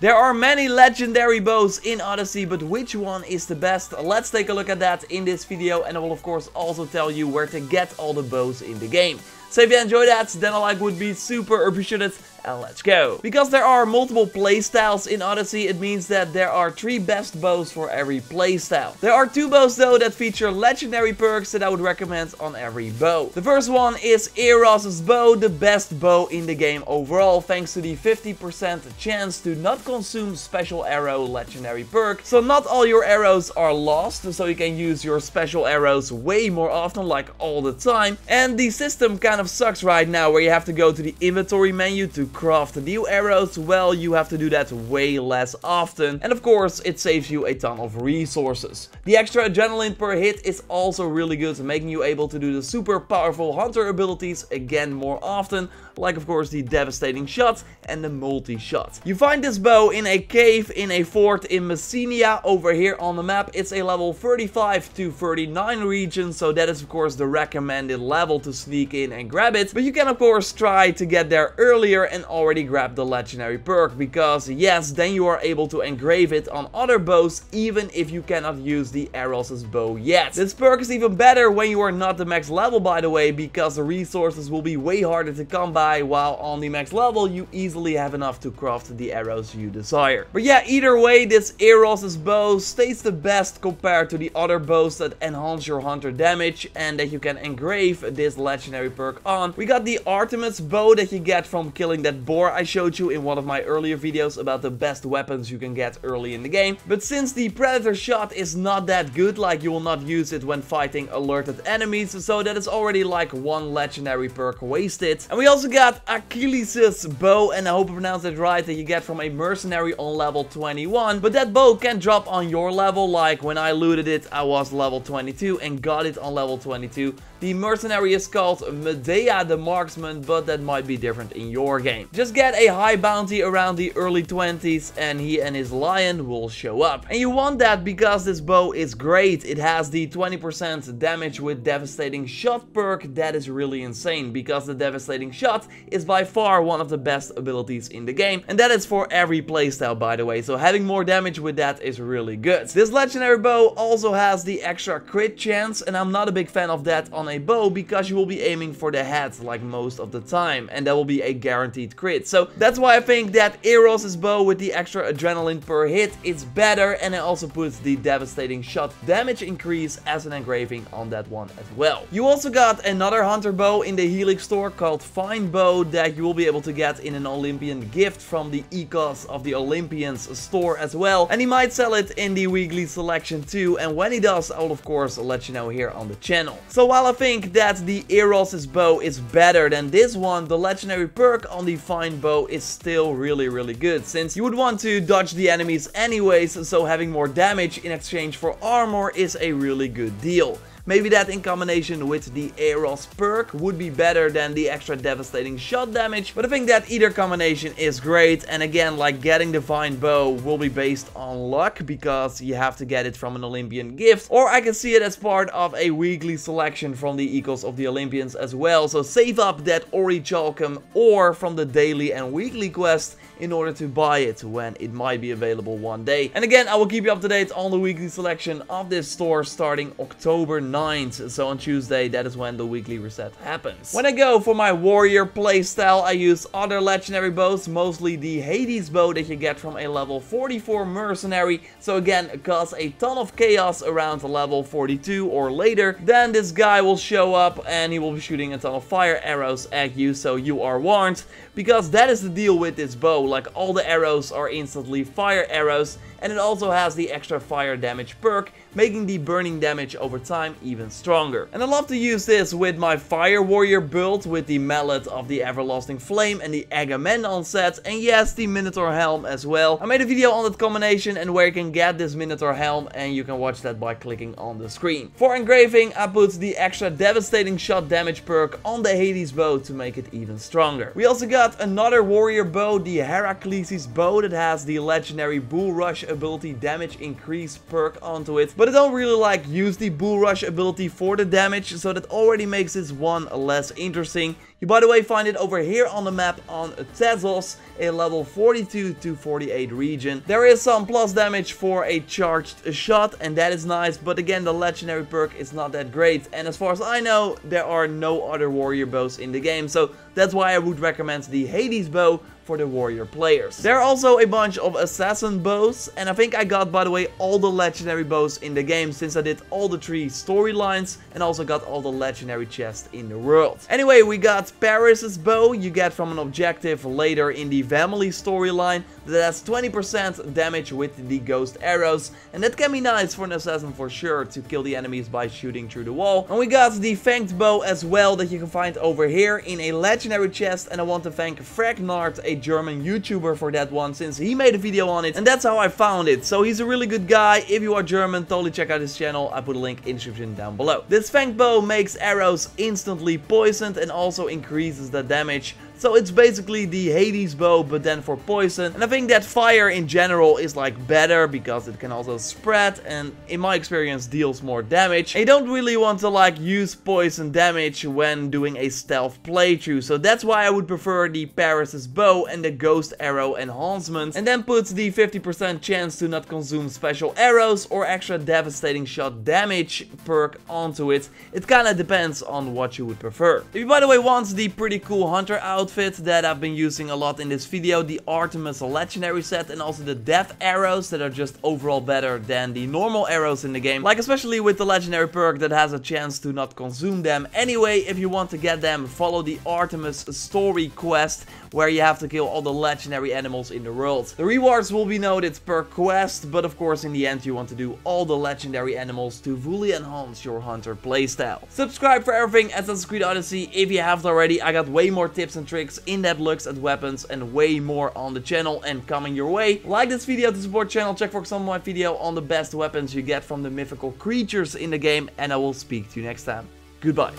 There are many legendary bows in Odyssey, but which one is the best? Let's take a look at that in this video, and I will of course also tell you where to get all the bows in the game. So if you enjoyed that, then a like would be super appreciated, and let's go. Because there are multiple playstyles in Odyssey, it means that there are 3 best bows for every playstyle. There are 2 bows though that feature legendary perks that I would recommend on every bow. The first one is Eros's bow, the best bow in the game overall, thanks to the 50% chance to not consume special arrow legendary perk. So not all your arrows are lost, so you can use your special arrows way more often, like all the time. And the system kind of sucks right now, where you have to go to the inventory menu to craft new arrows. Well, you have to do that way less often, and of course it saves you a ton of resources. The extra adrenaline per hit is also really good, making you able to do the super powerful hunter abilities again more often, like of course the devastating shot and the multi-shot. You find this bow in a cave in a fort in Messenia over here on the map. It's a level 35 to 39 region, so that is of course the recommended level to sneak in and grab it, but you can of course try to get there earlier and already grab the legendary perk, because yes, then you are able to engrave it on other bows even if you cannot use the Eros's bow yet. This perk is even better when you are not the max level, by the way, because the resources will be way harder to come by, while on the max level you easily have enough to craft the arrows you desire. But yeah, either way, this Eros's bow stays the best compared to the other bows that enhance your hunter damage and that you can engrave this legendary perk on. We got the Artemis bow that you get from killing that boar I showed you in one of my earlier videos about the best weapons you can get early in the game. But since the predator shot is not that good, like you will not use it when fighting alerted enemies, so that is already like 1 legendary perk wasted. And we also got Achilles' bow, and I hope I pronounced it right, that you get from a mercenary on level 21. But that bow can drop on your level, like when I looted it I was level 22 and got it on level 22. The mercenary is called Medea the marksman, but that might be different in your game. Just get a high bounty around the early 20s and he and his lion will show up. And you want that because this bow is great. It has the 20% damage with devastating shot perk. That is really insane, because the devastating shot is by far one of the best abilities in the game, and that is for every playstyle, by the way, so having more damage with that is really good. This legendary bow also has the extra crit chance, and I'm not a big fan of that on a bow because you will be aiming for the head like most of the time, and that will be a guaranteed crit. So that's why I think that Eros's bow with the extra adrenaline per hit is better, and it also puts the devastating shot damage increase as an engraving on that one as well. You also got another hunter bow in the Helix store called Fine bow that you will be able to get in an Olympian gift from the Echoes of the Olympians store as well, and he might sell it in the weekly selection too, and when he does I will of course let you know here on the channel. So while I think that the Eros's bow is better than this one, the legendary perk on the Fine bow is still really good, since you would want to dodge the enemies anyways, so having more damage in exchange for armor is a really good deal. Maybe that in combination with the Eros perk would be better than the extra devastating shot damage, but I think that either combination is great. And again, like, getting the Fine bow will be based on luck because you have to get it from an Olympian gift, or I can see it as part of a weekly selection from the Echoes of the Olympians as well. So save up that Ori Chalkum ore from the daily and weekly quest in order to buy it when it might be available one day. And again, I will keep you up to date on the weekly selection of this store starting October 9th. So on Tuesday, that is when the weekly reset happens. When I go for my warrior playstyle, I use other legendary bows, mostly the Hades bow that you get from a level 44 mercenary. So again, cause a ton of chaos around level 42 or later. Then this guy will show up and he will be shooting a ton of fire arrows at you, so you are warned, because that is the deal with this bow. Like, all the arrows are instantly fire arrows, and it also has the extra fire damage perk, making the burning damage over time even stronger. And I love to use this with my fire warrior build with the mallet of the everlasting flame and the Agamemnon set, and yes, the Minotaur helm as well. I made a video on that combination and where you can get this Minotaur helm, and you can watch that by clicking on the screen. For engraving, I put the extra devastating shot damage perk on the Hades bow to make it even stronger. We also got another warrior bow, the Heraclesis Heraclesis bow that has the legendary Bull Rush ability damage increase perk onto it. But I don't really like use the Bull Rush ability for the damage, so that already makes this one less interesting. You, by the way, find it over here on the map on Tezos, a level 42 to 48 region. There is some plus damage for a charged shot, and that is nice, but again, the legendary perk is not that great. And as far as I know, there are no other warrior bows in the game, so that's why I would recommend the Hades bow for the warrior players. There are also a bunch of assassin bows, and I think I got, by the way, all the legendary bows in the game, since I did all the 3 storylines and also got all the legendary chests in the world. Anyway, we got Paris's bow you get from an objective later in the family storyline that has 20% damage with the ghost arrows, and that can be nice for an assassin for sure, to kill the enemies by shooting through the wall. And we got the Fanged bow as well, that you can find over here in a legendary chest, and I want to thank Fragnard, a German YouTuber, for that one, since he made a video on it and that's how I found it. So he's a really good guy. If you are German, totally check out his channel. I put a link in the description down below. This Fanged bow makes arrows instantly poisoned and also increases the damage. So it's basically the Hades bow, but then for poison. And I think that fire in general is like better, because it can also spread and, in my experience, deals more damage. And you don't really want to like use poison damage when doing a stealth playthrough. So that's why I would prefer the Paris's bow and the ghost arrow enhancement. And then puts the 50% chance to not consume special arrows or extra devastating shot damage perk onto it. It kinda depends on what you would prefer. If you, by the way, want the pretty cool hunter out that I've been using a lot in this video, the Artemis legendary set, and also the death arrows that are just overall better than the normal arrows in the game, like especially with the legendary perk that has a chance to not consume them. Anyway, if you want to get them, follow the Artemis story quest, where you have to kill all the legendary animals in the world. The rewards will be noted per quest, but of course in the end you want to do all the legendary animals to fully enhance your hunter playstyle. Subscribe for everything Assassin's Creed Odyssey if you haven't already. I got way more tips and tricks, in-depth looks at weapons, and way more on the channel and coming your way. Like this video to support the channel. Check for example my video on the best weapons you get from the mythical creatures in the game, and I will speak to you next time. Goodbye.